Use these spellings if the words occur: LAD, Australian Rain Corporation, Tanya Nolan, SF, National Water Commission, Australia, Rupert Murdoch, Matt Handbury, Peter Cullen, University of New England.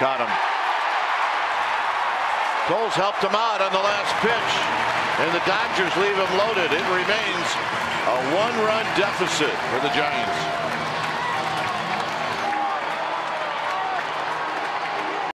caught him. Cole's helped him out on the last pitch, and the Dodgers leave him loaded. It remains a one-run deficit for the Giants.